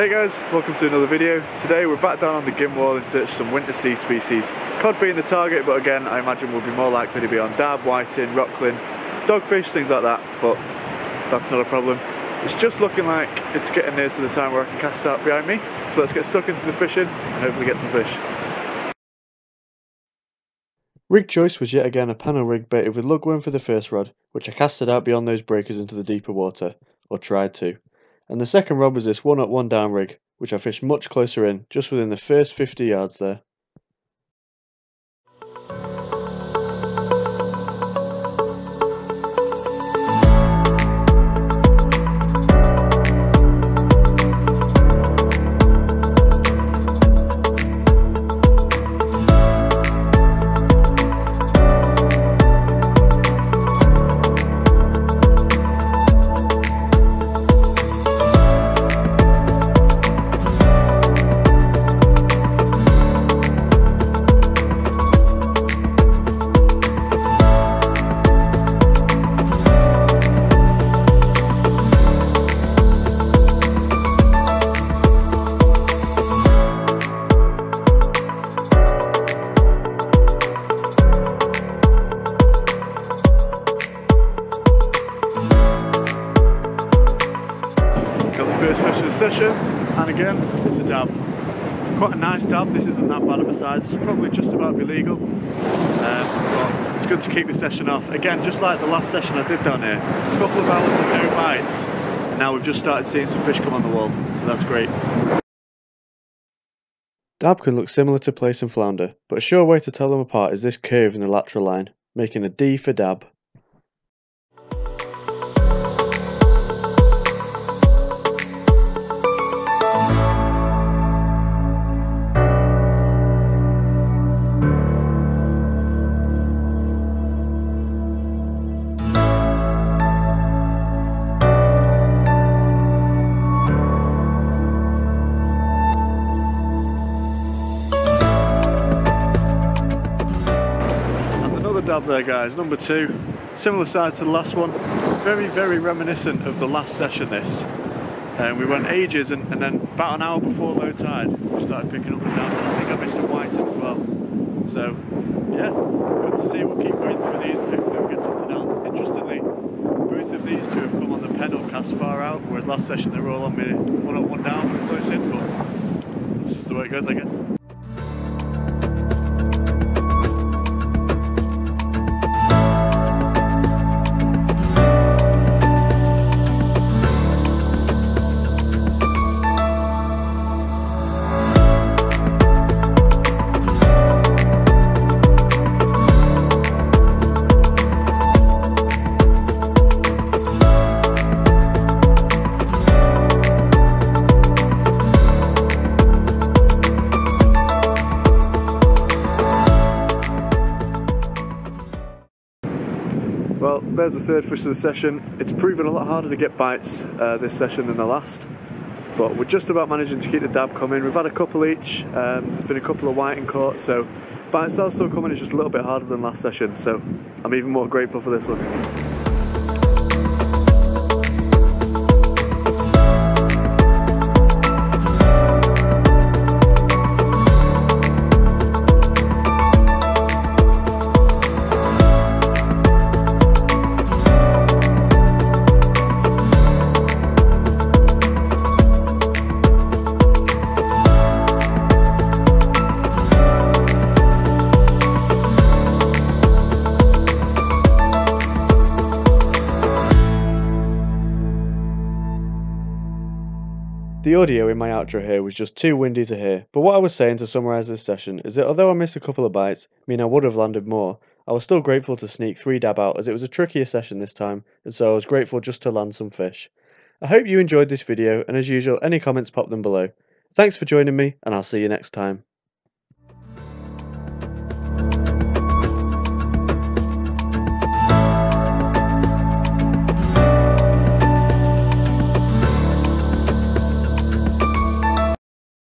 Hey guys, welcome to another video. Today we're back down on the Gynn Wall in search of some winter sea species. Cod being the target, but again I imagine we'll be more likely to be on darb, whiting, rocklin, dogfish, things like that, but that's not a problem. It's just looking like it's getting near to the time where I can cast out behind me, so let's get stuck into the fishing and hopefully get some fish. Rig choice was yet again a panel rig baited with lugworm for the first rod, which I casted out beyond those breakers into the deeper water, or tried to. And the second rod was this one up, one down rig, which I fished much closer in, just within the first 50 yards there. Session, and again it's a dab. Quite a nice dab, this isn't that bad of a size, it's probably just about be legal, but it's good to keep the session off. Again, just like the last session I did down here, a couple of hours of no bites, and now we've just started seeing some fish come on the wall, so that's great. Dab can look similar to plaice and flounder, but a sure way to tell them apart is this curve in the lateral line, making a D for dab. Dab there guys, number two, similar size to the last one, very reminiscent of the last session this, and we went ages and then about an hour before low tide we started picking up the dab, and I think I missed a whiting as well, so yeah, good to see. We'll keep going through these and hopefully we'll get something else. Interestingly, both of these two have come on the pedal cast far out, whereas last session they were all on me one up one down when close in, but that's just the way it goes I guess. Well, there's the third fish of the session. It's proven a lot harder to get bites this session than the last, but we're just about managing to keep the dab coming. We've had a couple each, there's been a couple of whiting caught, so bites are still coming, it's just a little bit harder than last session, so I'm even more grateful for this one. The audio in my outro here was just too windy to hear, but what I was saying to summarise this session is that although I missed a couple of bites, meaning I would have landed more, I was still grateful to sneak three dab out as it was a trickier session this time, and so I was grateful just to land some fish. I hope you enjoyed this video, and as usual, any comments pop them below. Thanks for joining me, and I'll see you next time.